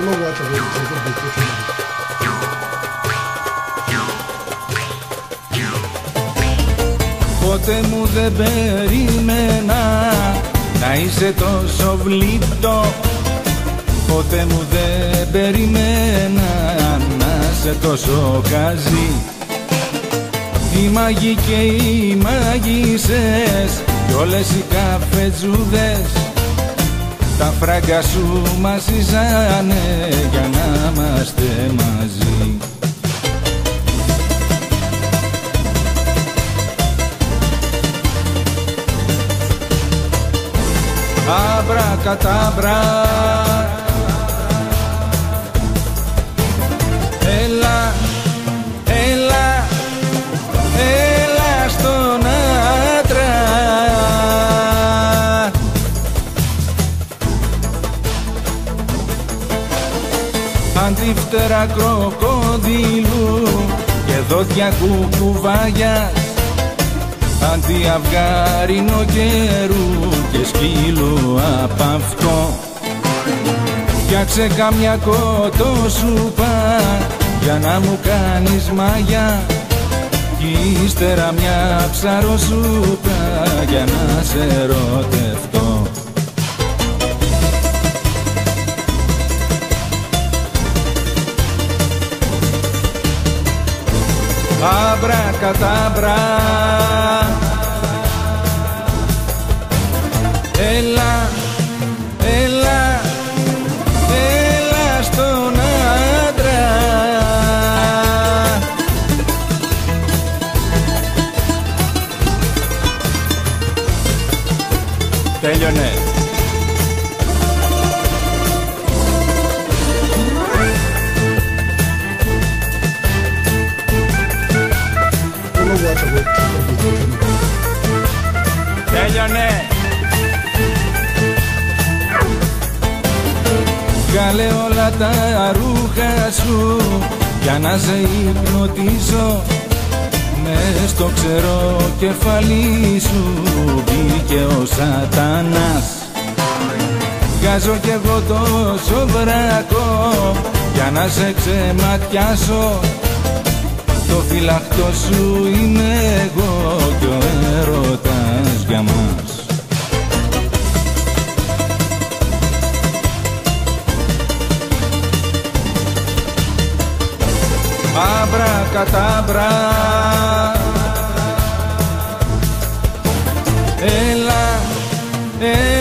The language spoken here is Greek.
the low water rate is a good bit different. Ποτέ μου δεν περίμενα να είσαι τόσο βλήπτο. Ποτέ μου δεν περίμενα να είσαι τόσο καζί. Οι μάγοι και οι μάγισσες κι όλες οι καφετζούδες τα φράγκα σου μαζίζανε για να είμαστε μαζί. Άμπρα κατάμπρα, έλα, έλα, έλα στον άντρα. Αντίφτερα κροκοδίλου και δόντια κουκουβάγιας, αντί αυγάρινο καιρού και σκύλο απ' αυτό. Φτιάξε καμιά κοτόσουπα για να μου κάνεις μάγια κι ύστερα μια ψαροσούπα για να σε ερωτευτώ. Άμπρα κατάμπρα, έλα, έλα, έλα στον άντρα. Τέλειωνε. Τέλειωνε. Βγάλε όλα τα ρούχα σου για να σε υπνοτίζω. Μες στο ξερό κεφάλι σου μπήκε ο σατανάς. Βγάζω κι εγώ το σοβρακό για να σε ξεματιάσω. Το φυλαχτό σου είμαι εγώ κι ο έρωτας για μας. Άμπρα κατάμπρα, έλα, έλα.